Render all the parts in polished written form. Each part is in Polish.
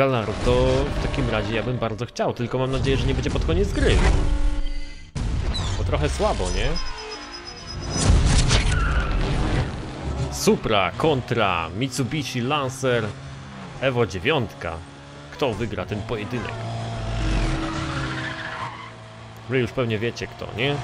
Gallardo, to w takim razie ja bym bardzo chciał, tylko mam nadzieję, że nie będzie pod koniec gry. Bo trochę słabo, nie? Supra kontra Mitsubishi Lancer Evo 9. Kto wygra ten pojedynek? Wy już pewnie wiecie kto, nie?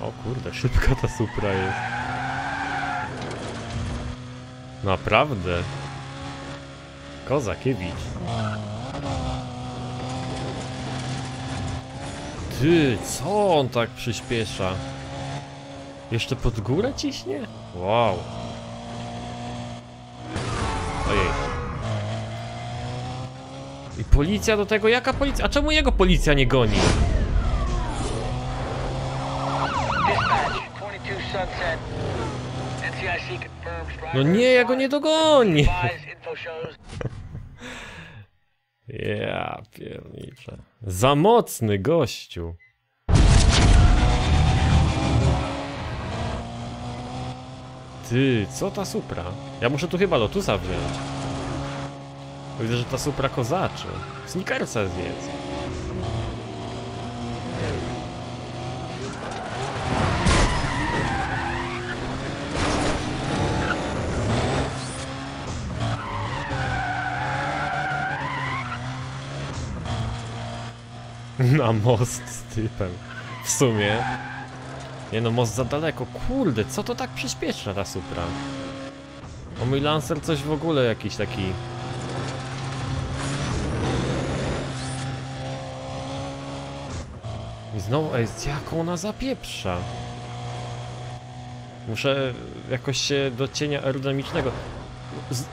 O kurde, szybka ta Supra jest. Naprawdę? Kozakiewicz. Ty, co on tak przyspiesza? Jeszcze pod górę ciśnie? Wow. Ojej. I policja do tego? Jaka policja? A czemu jego policja nie goni? No nie, ja go nie dogonię. Ja pierniczę. Za mocny gościu. Ty, co ta Supra? Ja muszę tu chyba Lotusa wziąć. Widzę, że ta Supra kozaczy. Snickersa zjedz. Na most z typem. W sumie. Nie no, most za daleko. Kurde, co to tak przyspiesza ta Supra? O mój Lancer coś w ogóle jakiś taki... I znowu, ej, jaką ona zapieprza? Muszę jakoś się do cienia aerodynamicznego...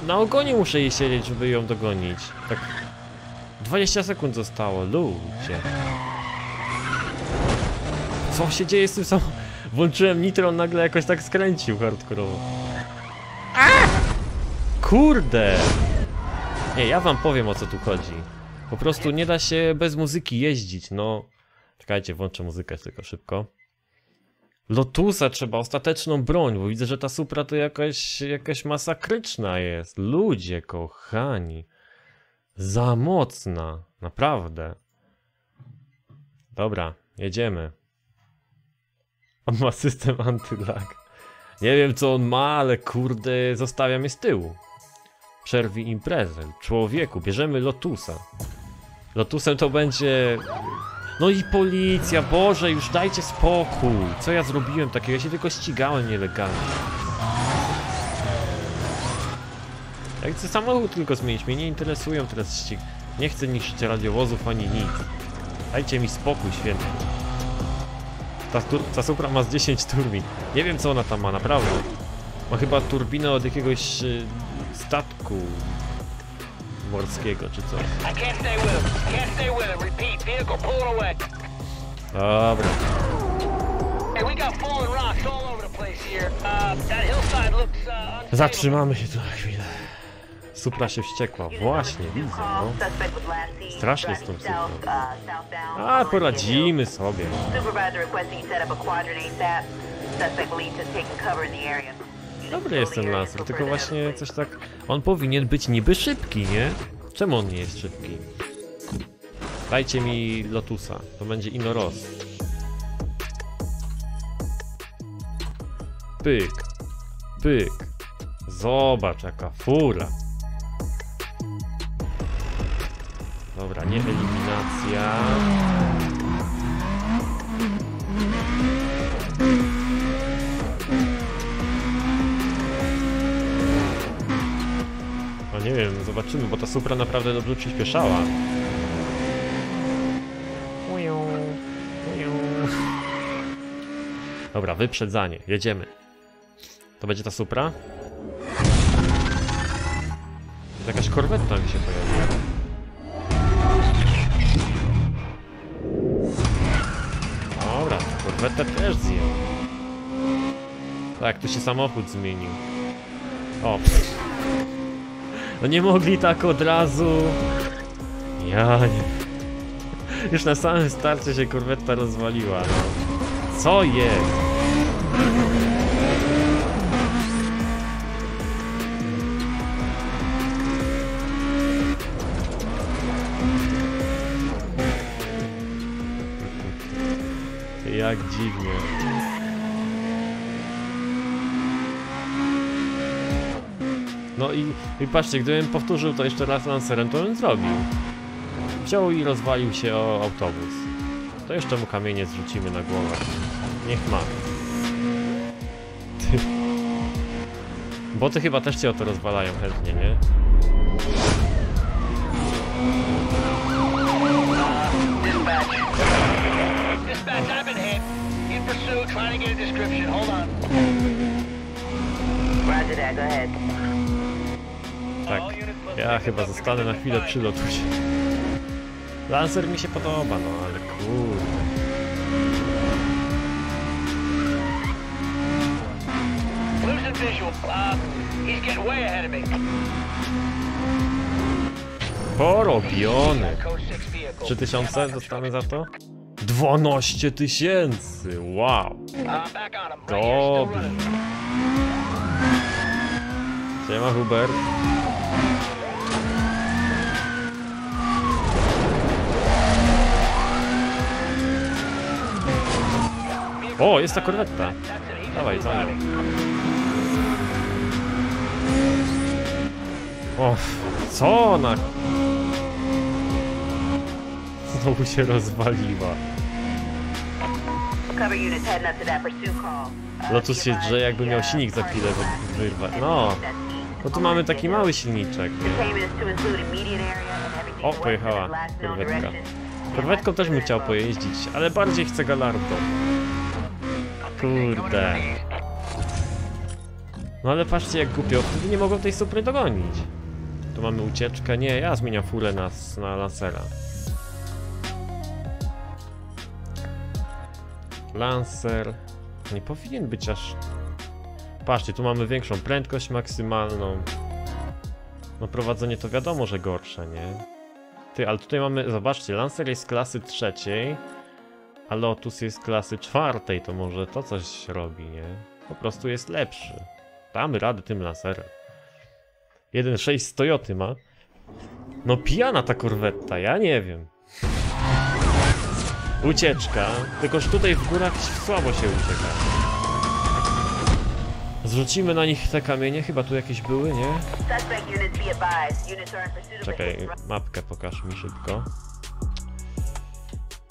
Na ogonie muszę jej siedzieć, żeby ją dogonić. Tak... 20 sekund zostało, ludzie. Co się dzieje z tym samochodem? Włączyłem nitro, on nagle jakoś tak skręcił hardkorowo. Kurde! Nie, ja wam powiem o co tu chodzi. Po prostu nie da się bez muzyki jeździć, no... Czekajcie, włączę muzykę tylko szybko. Lotusa trzeba, ostateczną broń, bo widzę, że ta Supra to jakaś masakryczna jest. Ludzie kochani. Za mocna, naprawdę. Dobra, jedziemy. On ma system antylag. Nie wiem co on ma, ale kurde, zostawiam je z tyłu. Przerwij imprezę, człowieku, bierzemy Lotusa. Lotusem to będzie... No i policja, Boże, już dajcie spokój. Co ja zrobiłem takiego? Ja się tylko ścigałem nielegalnie. Ja chcę samochód tylko zmienić, mnie nie interesują teraz ścigi. Nie chcę niszczyć radiowozów ani nic. Dajcie mi spokój święty. Ta Supra ma z 10 turbin. Nie wiem co ona tam ma, naprawdę. Ma chyba turbinę od jakiegoś statku morskiego czy coś. Dobra. Zatrzymamy się tu na chwilę. Supra się wściekła, właśnie widzę, no. Strasznie z tą Suprą. A, poradzimy sobie. Dobry jest ten Lancer, tylko właśnie coś tak... On powinien być niby szybki, nie? Czemu on nie jest szybki? Dajcie mi Lotusa, to będzie Inoros. Pyk, pyk. Zobacz jaka fura. Dobra, nie eliminacja. No nie wiem, zobaczymy, bo ta Supra naprawdę dobrze przyspieszała. Dobra, wyprzedzanie, jedziemy. To będzie ta Supra? Jakaś Corvetta mi się pojawiła. Dobra, Corvetta też zjechał. Tak, tu się samochód zmienił. O, pff. No nie mogli tak od razu. Jaj. Już na samym starcie się Corvetta rozwaliła, no. Co jest? Jak dziwnie. No i patrzcie, gdybym powtórzył to jeszcze raz Lancerem, to bym zrobił. Wziął i rozwalił się o autobus. To jeszcze mu kamienie zrzucimy na głowę. Niech ma. Ty. Boty chyba też cię o to rozwalają chętnie, nie? Tak, ja chyba zostanę na chwilę przy Lotusie. Lancer mi się podoba, no ale kurde. Porobiony. 3000 dostanę za to? 12 000! Wow! Dobrze! Siema Hubert! O! Jest ta korwetta! Dawaj, za nią! O! Co ona? Znowu się rozwaliła. Lotus się drze, jakby miał silnik za chwilę wyrwać. No, no tu mamy taki mały silniczek. O, pojechała korwetka. Korwetką też bym chciał pojeździć, ale bardziej chcę Gallardo. Kurde. No ale patrzcie jak głupio, wtedy nie mogą tej Supry dogonić. Tu mamy ucieczkę, nie, ja zmieniam furę na Lancera. Lancer nie powinien być aż... Patrzcie, tu mamy większą prędkość maksymalną. No prowadzenie to wiadomo, że gorsze, nie? Ty, ale tutaj mamy... Zobaczcie, Lancer jest klasy trzeciej, a Lotus jest klasy czwartej, to może to coś robi, nie? Po prostu jest lepszy. Damy radę tym Lancerem. 1.6 z Toyoty ma. No pijana ta korwetta, ja nie wiem. Ucieczka, tylkoż tutaj w górach słabo się ucieka. Zrzucimy na nich te kamienie, chyba tu jakieś były, nie? Czekaj, mapkę pokaż mi szybko.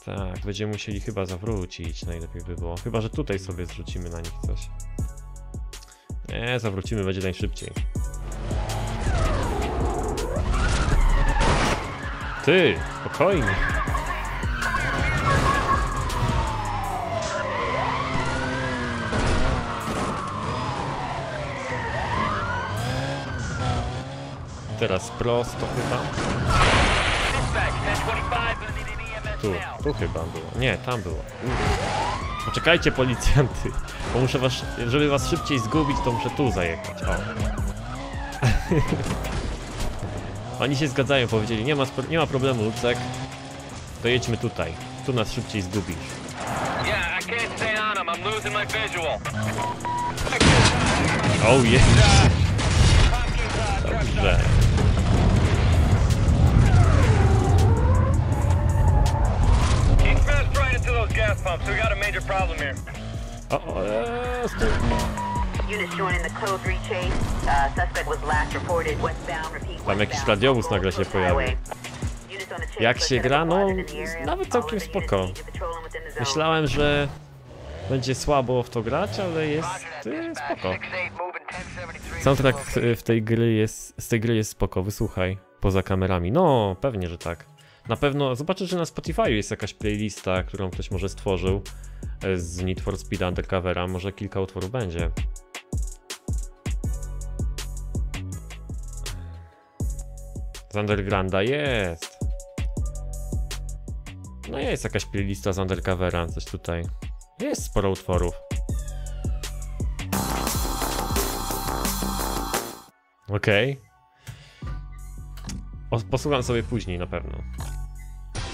Tak, będziemy musieli chyba zawrócić, najlepiej by było. Chyba, że tutaj sobie zrzucimy na nich coś. Nie, zawrócimy, będzie najszybciej. Ty, spokojnie. Teraz prosto chyba. Tu chyba było. Nie, tam było. Poczekajcie policjanty, bo muszę was, żeby was szybciej zgubić, to muszę tu zajechać. O. Oni się zgadzają, powiedzieli, nie ma problemu, Lucek. To jedźmy tutaj. Tu nas szybciej zgubisz. Oh yeah. Dobrze. Tam jakiś radiowóz nagle się pojawił. Jak się gra? No, nawet całkiem spoko. Myślałem, że będzie słabo w to grać, ale jest spoko. Soundtrack z tej gry jest spoko, wysłuchaj. Poza kamerami. No, pewnie, że tak. Na pewno zobaczysz, że na Spotify jest jakaś playlista, którą ktoś może stworzył z Need for Speed Undercovera. Może kilka utworów będzie. Z Undergrounda jest. No jest jakaś playlista z Undercovera, coś tutaj. Jest sporo utworów. Okej. Posłucham sobie później na pewno.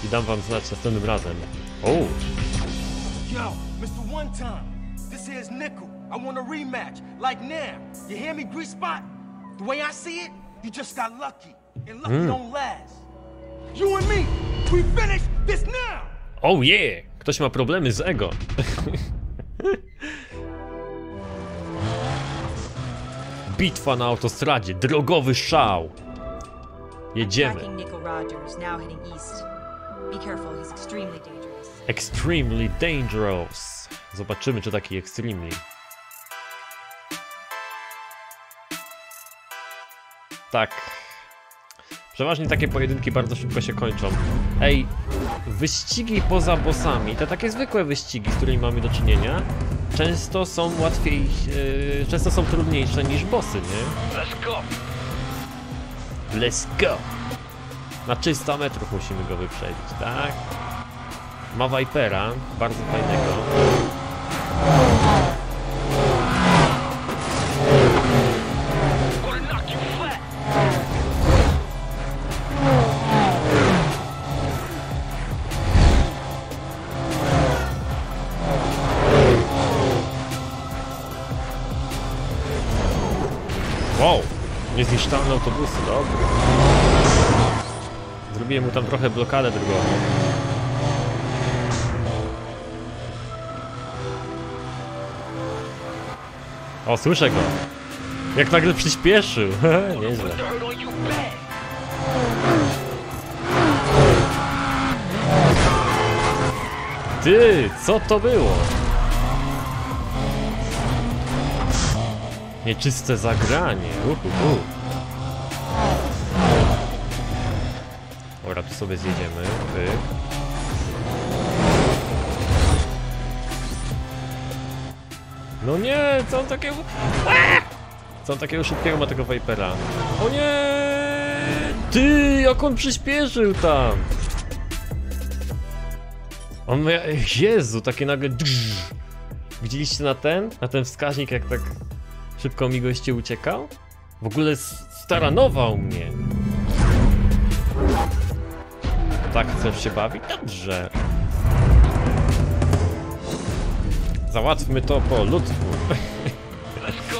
I dam wam znać następnym razem. O! Yo, Mr. One Time. This here's Nickel. I want a rematch. Like now. You hear me, grease spot? The way I see it, you just got lucky. And luck don't last. You and me, we finish this now! Oh yeah! Ktoś ma problemy z ego. Bitwa na autostradzie, drogowy szał. Jedziemy. Extremely dangerous. Zobaczymy, czy taki extremely. Tak. Przeważnie takie pojedynki bardzo szybko się kończą. Ej, wyścigi poza bossami, te takie zwykłe wyścigi, z którymi mamy do czynienia, często są łatwiej, często są trudniejsze niż bossy, nie? Let's go! Let's go! Na 300 metrów musimy go wyprzedzić, tak? Ma Vipera, bardzo fajnego. Wow, niezniszczalne autobusy, dobra. Zrobiłem mu tam trochę blokadę drogową. O, słyszę go. Jak nagle przyspieszył. Nieźle. Ty, co to było? Nieczyste zagranie. Dobra, tu sobie zjedziemy. No nie, co on takiego... Co on takiego szybkiego ma tego Vipera? O nie! Ty, jak on przyspieszył tam! On ma... Jezu, takie nagle... Widzieliście na ten wskaźnik, jak tak... Szybko mi goście uciekał? W ogóle staranował mnie. Tak chcesz się bawić? Dobrze. Załatwmy to po ludzku. Let's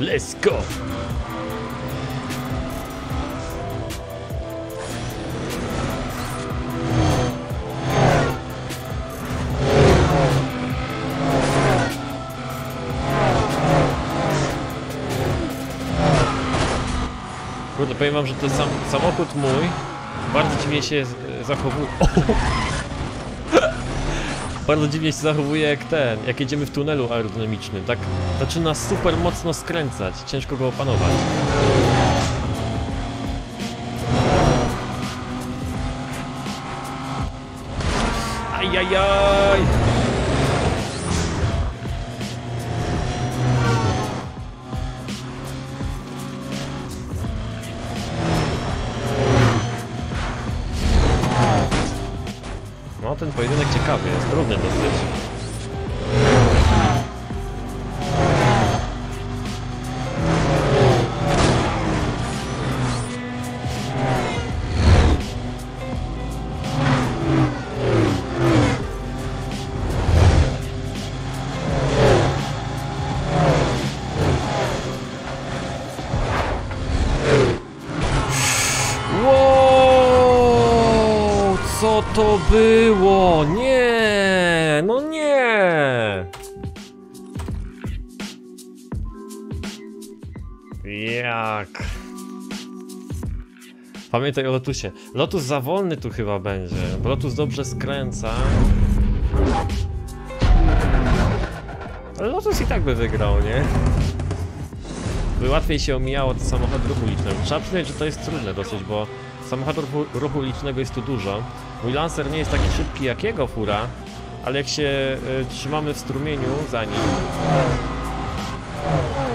go! Let's go! Kurde, powiem wam, że ten samochód mój bardzo dziwnie się zachowuje. Bardzo dziwnie się zachowuje jak ten, jak jedziemy w tunelu aerodynamicznym, tak? Zaczyna super mocno skręcać, ciężko go opanować. Ajajaj! No, ten pojedynek ciekawy jest, trudny dosyć. Co to było? Nie, no nie. Jak? Pamiętaj o Lotusie. Lotus za wolny tu chyba będzie, bo Lotus dobrze skręca. Ale Lotus i tak by wygrał, nie? By łatwiej się omijało od samochodu ruchu licznego. Trzeba przyznać, że to jest trudne dosyć, bo samochodów ruchu licznego jest tu dużo. Mój Lancer nie jest taki szybki jak jego fura, ale jak się trzymamy w strumieniu za nim,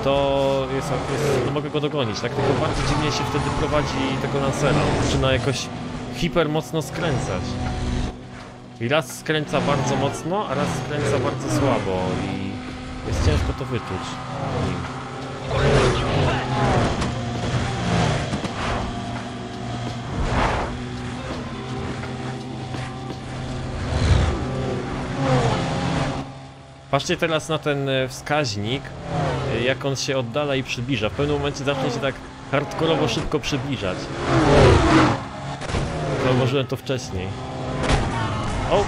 to no mogę go dogonić, tak? Tylko bardzo dziwnie się wtedy prowadzi tego Lancera. Zaczyna jakoś hiper mocno skręcać. I raz skręca bardzo mocno, a raz skręca bardzo słabo i jest ciężko to wyczuć. Patrzcie teraz na ten wskaźnik, jak on się oddala i przybliża. W pewnym momencie zacznie się tak hardkorowo szybko przybliżać. Zauważyłem to wcześniej. O,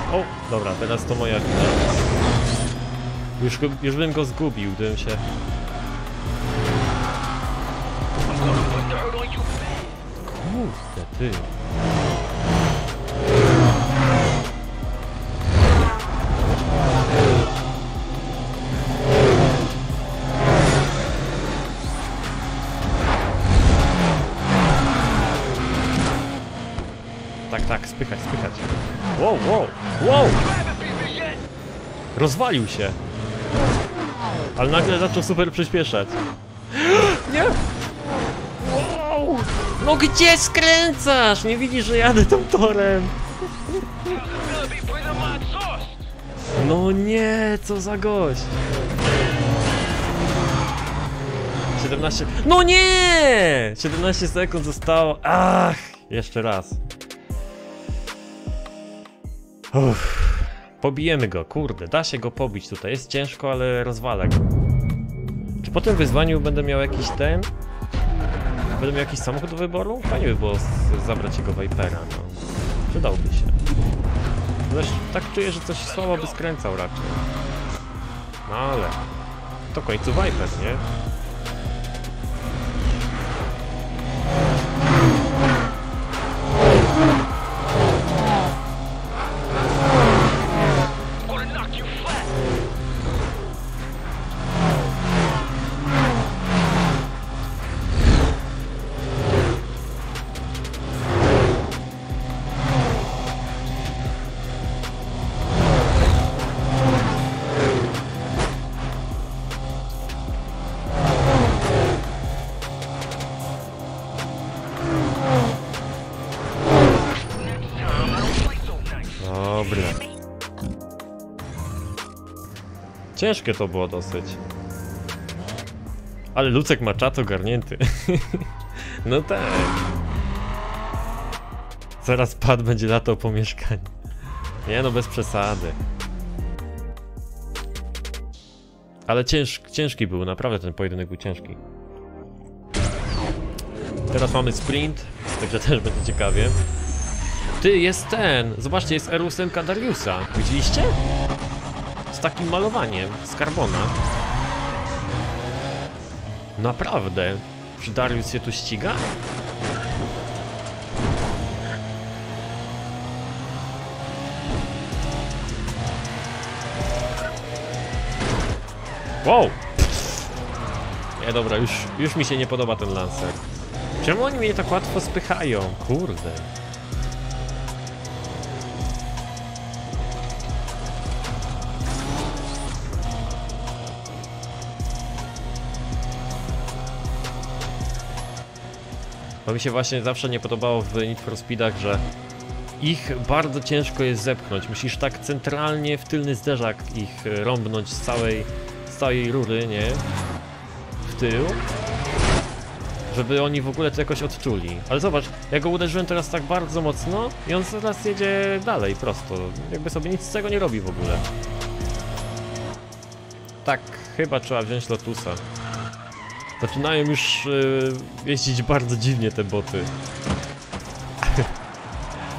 dobra, teraz to moja wina. Już bym go zgubił, gdybym się... Kurde, ty... Tak, spychać. Wow! Rozwalił się! Ale nagle zaczął super przyspieszać. Nie! Wow! No gdzie skręcasz? Nie widzisz, że jadę tym torem? No nie, co za gość! 17... No nie! 17 sekund zostało. Ach! Jeszcze raz. Uff, pobijemy go, kurde, da się go pobić tutaj, jest ciężko, ale rozwalę go. Czy po tym wyzwaniu będę miał jakiś ten? Będę miał jakiś samochód do wyboru? Fajnie by było zabrać jego Vipera, no. Przydałby się. Lecz tak czuję, że coś słabo by skręcał raczej. No ale... To w końcu Viper, nie? Ciężkie to było dosyć. Ale Lucek ma czat ogarnięty. No tak. Zaraz Pat będzie latał po mieszkaniu. Nie no, bez przesady. Ale ciężki był, naprawdę ten pojedynek był ciężki. Teraz mamy sprint, także też będzie ciekawie. Ty, jest ten! Zobaczcie, jest R8 Dariusa. Widzieliście? Z takim malowaniem, z karbona. Naprawdę? Czy Darius się tu ściga? Wow! Nie, dobra, już mi się nie podoba ten Lancer. Czemu oni mnie tak łatwo spychają? Kurde. Bo mi się właśnie zawsze nie podobało w Need for Speedach, że ich bardzo ciężko jest zepchnąć. Musisz tak centralnie w tylny zderzak ich rąbnąć z całej rury, nie? W tył. Żeby oni w ogóle to jakoś odczuli. Ale zobacz, ja go uderzyłem teraz tak bardzo mocno i on teraz jedzie dalej prosto. Jakby sobie nic z tego nie robi w ogóle. Tak, chyba trzeba wziąć Lotusa. Zaczynają już jeździć bardzo dziwnie te boty.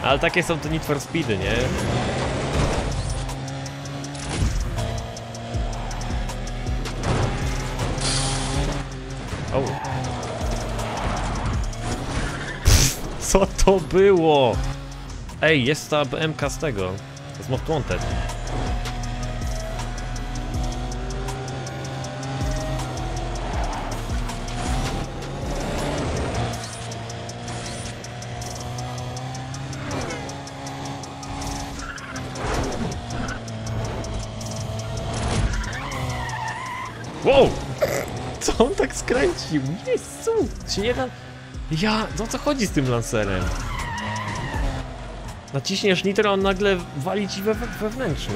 Ale takie są te Need for Speedy, nie? Oh. Co to było? Ej, jest ta BMK z tego. Z Most Wanted. Wow! Co on tak skręcił? Jezu! Czy nie da... Ja... No co chodzi z tym Lancerem? Naciśniesz nitro, on nagle wali ci wewnętrzną.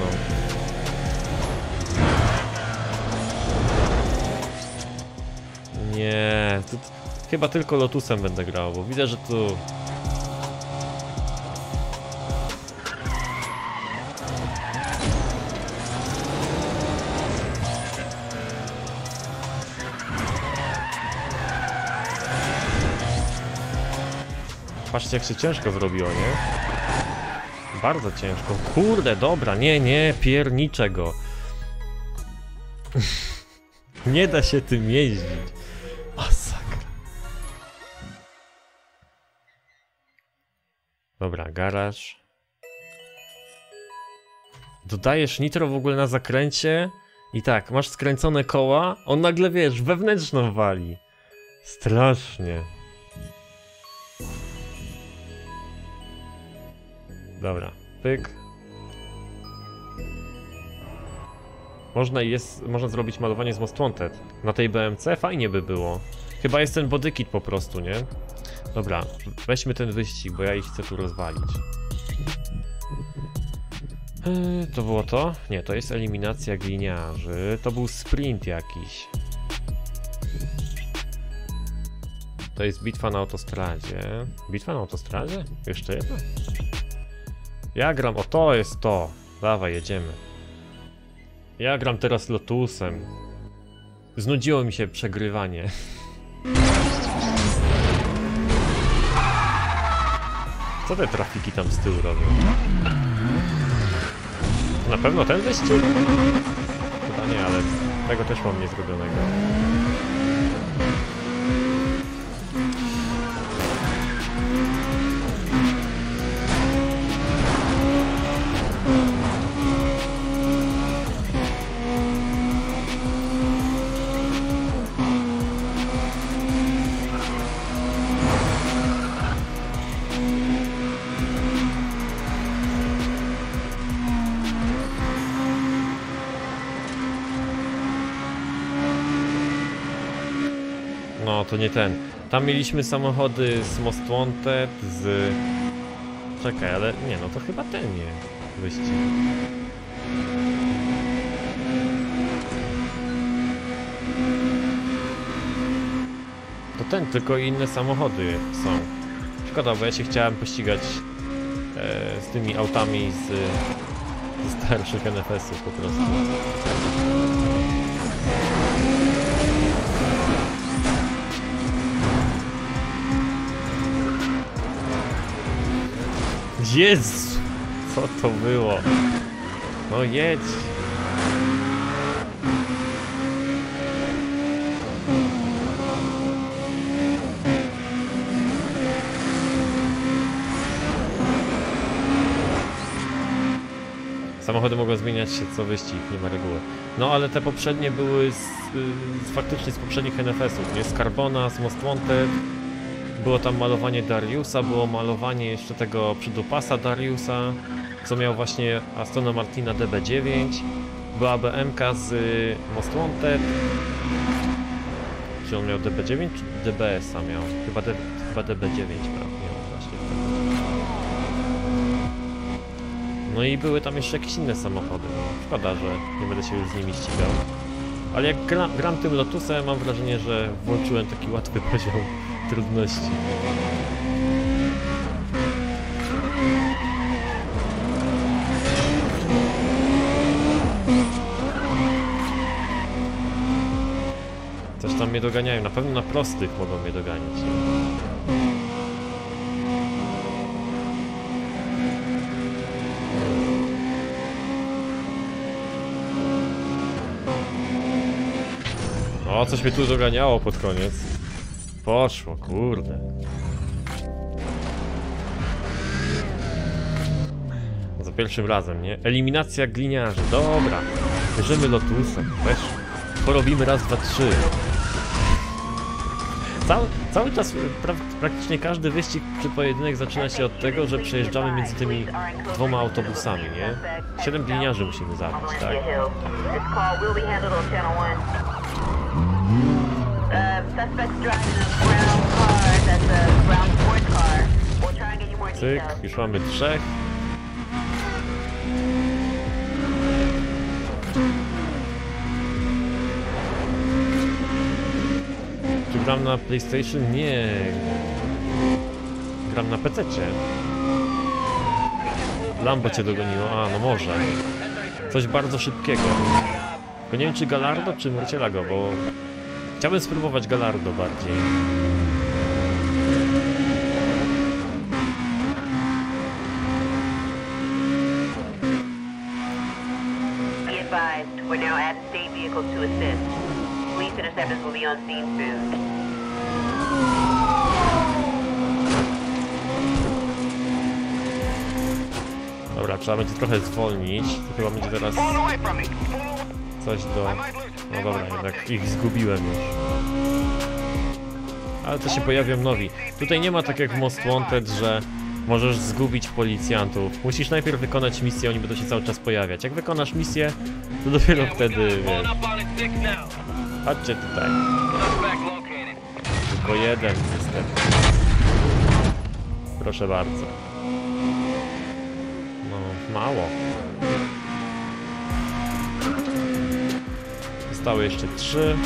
Nie... To... Chyba tylko Lotusem będę grał, bo widzę, że tu... Patrzcie, jak się ciężko zrobiło, nie? Bardzo ciężko. Kurde, dobra, nie, pierniczę go. Nie da się tym jeździć. Masakra. Dobra, garaż. Dodajesz nitro w ogóle na zakręcie i tak, masz skręcone koła, on nagle, wiesz, wewnętrzną wali. Strasznie. Dobra, pyk. Można zrobić malowanie z Most Wanted. Na tej BMC fajnie by było. Chyba jest ten bodykit po prostu, nie? Dobra, weźmy ten wyścig, bo ja ich chcę tu rozwalić. To było to? Nie, to jest eliminacja gliniarzy. To był sprint jakiś. To jest bitwa na autostradzie. Bitwa na autostradzie? Jeszcze jedna? Ja gram, o to jest to. Dawaj, jedziemy. Ja gram teraz Lotusem. Znudziło mi się przegrywanie. Co te trafiki tam z tyłu robią? Na pewno ten wyścig? Chyba nie, ale tego też mam niezrobionego. No, to nie ten. Tam mieliśmy samochody z Most Wanted, z... Czekaj, ale nie, no to chyba ten nie. Wyścig. To ten, tylko inne samochody są. Szkoda, bo ja się chciałem pościgać z tymi autami ze starszych NFS-ów po prostu. Jezu! Co to było? No jedź! Samochody mogą zmieniać się co wyścig, nie ma reguły. No ale te poprzednie były faktycznie z poprzednich NFS-ów, nie? Z Carbona, z Most Wanted. Było tam malowanie Dariusa, było malowanie jeszcze tego przydupasa Dariusa, co miał właśnie Astona Martina DB9, była BMK z Most Wanted. Czy on miał DB9 czy DBS-a miał? Chyba DB9 miał właśnie. No i były tam jeszcze jakieś inne samochody, no. Szkoda, że nie będę się już z nimi ścigał. Ale jak gram tym Lotusem, mam wrażenie, że włączyłem taki łatwy poziom trudności. Coś tam mnie doganiają, na pewno na prostych mogą mnie doganiać. O, coś mnie tu doganiało pod koniec. Poszło, kurde. Za pierwszym razem, nie? Eliminacja gliniarzy. Dobra. Bierzemy Lotusem. Weszło. Porobimy raz, dwa, trzy. Cały czas praktycznie każdy wyścig czy pojedynek zaczyna się od tego, że przejeżdżamy między tymi dwoma autobusami, nie? 7 gliniarzy musimy zabić, tak? Cyk, już mamy 3. Czy gram na PlayStation? Nie. Gram na PC-cie. Lambo cię dogoniło. A, no może. Coś bardzo szybkiego. Tylko nie wiem, czy Gallardo, czy Murcielago, bo... Chciałbym spróbować Gallardo bardziej. We're now adding state vehicles to assist. Police interceptors will be on scene soon. Dobra, trzeba będzie trochę zwolnić. To chyba będzie teraz coś do... No dobra, jednak ich zgubiłem już. Ale to się pojawią nowi. Tutaj nie ma tak jak w Most Wanted, że możesz zgubić policjantów. Musisz najpierw wykonać misję, oni będą się cały czas pojawiać. Jak wykonasz misję, to dopiero wtedy, wiesz... Patrzcie tutaj. Tylko jeden system. Proszę bardzo. No, mało. Zostały jeszcze 3.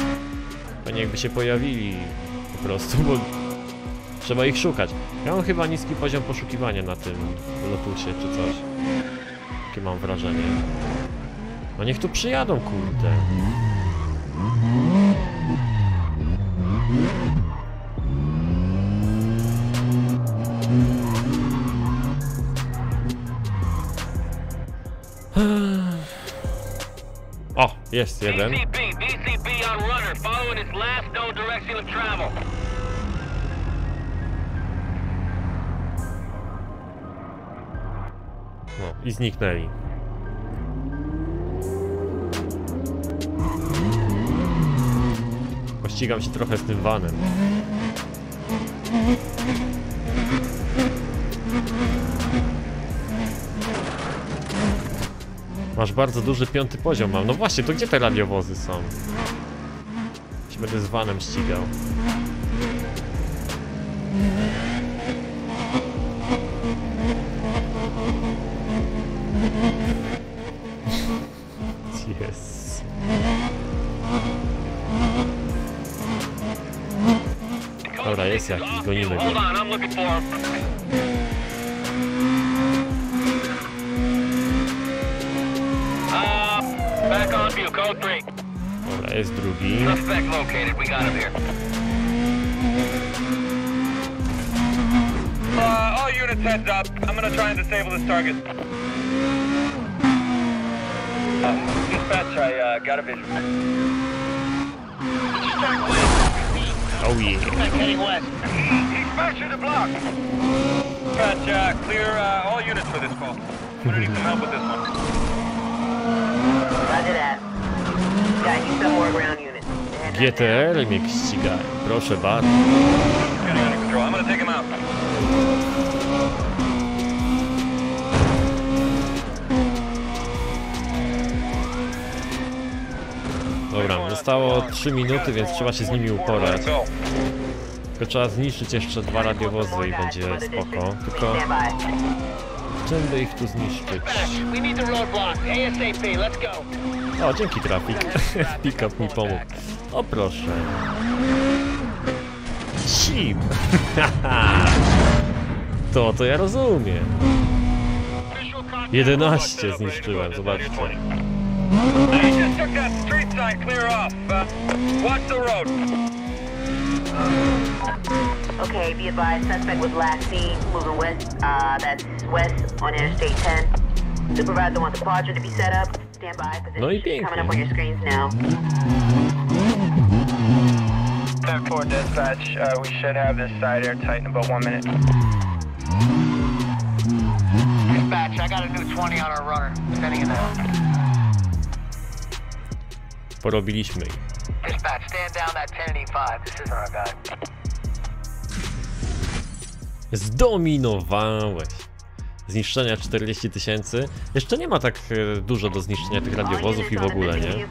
Pewnie jakby się pojawili po prostu, bo trzeba ich szukać. Ja mam chyba niski poziom poszukiwania na tym Lotusie czy coś. Takie mam wrażenie. No niech tu przyjadą, kurde. O, jest jeden. No i zniknęli. Pościgam się trochę z tym vanem. Masz bardzo duży 5. poziom mam. No właśnie, to gdzie te radiowozy są? Się będę z vanem ścigał. Yes. Dobra, jest jakiś, gonimy go. Dobra, jest drugi. All units heads up. I'm gonna try and disable this target. Dispatch, I got a vision. Oh yeah. Heading west. He's smashing the block. Dispatch, clear all units for this call. I'm gonna need some help with this one. Roger that. Got you some more ground units. GTR mnie ścigaj, proszę bardzo. I'm gonna take him out. Dobra, zostało 3 minuty, więc trzeba się z nimi uporać. Tylko trzeba zniszczyć jeszcze 2 radiowozy i będzie spoko. Tylko... czym by ich tu zniszczyć? O, dzięki trafik. Pick-up mi pomógł. O proszę. Sim! To ja rozumiem. 11 zniszczyłem, zobaczcie. Okay, be advised, suspect was last seen moving west, that's west on Interstate 10. Supervisor wants the quadrant to be set up. Stand by, position coming up on your screens now. 10-4 dispatch, we should have this side airtight in about 1 minute. Dispatch, I got a new 20 on our runner, sending it out. Porobiliśmy ich. Zdominowałeś. Zniszczenia 40 tysięcy. Jeszcze nie ma tak dużo do zniszczenia tych radiowozów i w ogóle, nie?